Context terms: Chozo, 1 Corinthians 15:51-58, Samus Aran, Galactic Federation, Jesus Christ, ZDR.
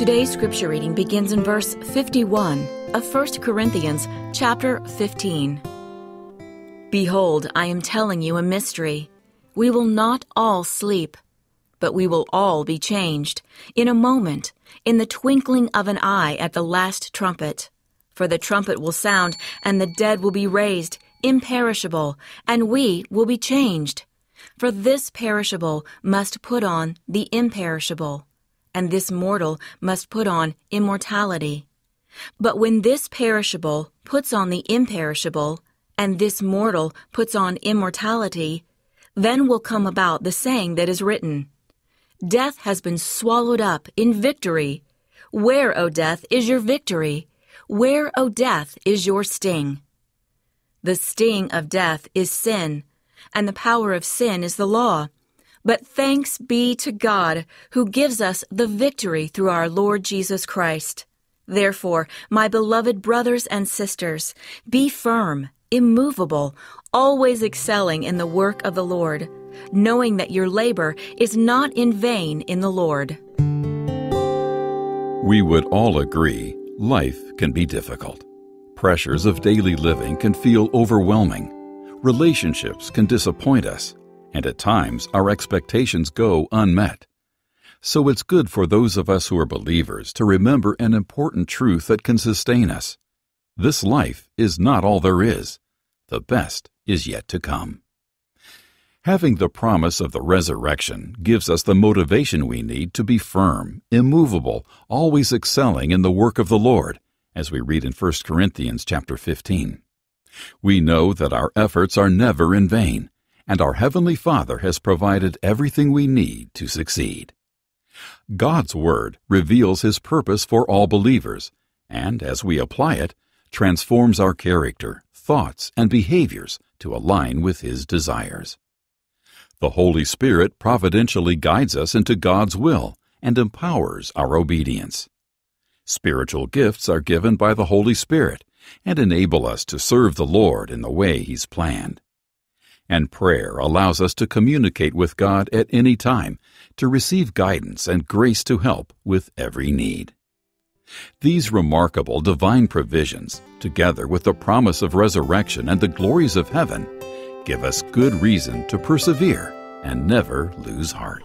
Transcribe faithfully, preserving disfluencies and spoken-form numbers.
Today's scripture reading begins in verse fifty-one of First Corinthians chapter fifteen. Behold, I am telling you a mystery. We will not all sleep, but we will all be changed, in a moment, in the twinkling of an eye at the last trumpet. For the trumpet will sound, and the dead will be raised, imperishable, and we will be changed. For this perishable must put on the imperishable, and this mortal must put on immortality. But when this perishable puts on the imperishable, and this mortal puts on immortality, then will come about the saying that is written, Death has been swallowed up in victory. Where, O death, is your victory? Where, O death, is your sting? The sting of death is sin, and the power of sin is the law. But thanks be to God, who gives us the victory through our Lord Jesus Christ. Therefore, my beloved brothers and sisters, be firm, immovable, always excelling in the work of the Lord, knowing that your labor is not in vain in the Lord. We would all agree, life can be difficult. Pressures of daily living can feel overwhelming. Relationships can disappoint us, and at times our expectations go unmet. So it's good for those of us who are believers to remember an important truth that can sustain us. This life is not all there is. The best is yet to come. Having the promise of the resurrection gives us the motivation we need to be firm, immovable, always excelling in the work of the Lord, as we read in First Corinthians chapter fifteen. We know that our efforts are never in vain, and our Heavenly Father has provided everything we need to succeed. God's Word reveals His purpose for all believers, and as we apply it, transforms our character, thoughts, and behaviors to align with His desires. The Holy Spirit providentially guides us into God's will and empowers our obedience. Spiritual gifts are given by the Holy Spirit and enable us to serve the Lord in the way He's planned. And prayer allows us to communicate with God at any time, to receive guidance and grace to help with every need. These remarkable divine provisions, together with the promise of resurrection and the glories of heaven, give us good reason to persevere and never lose heart.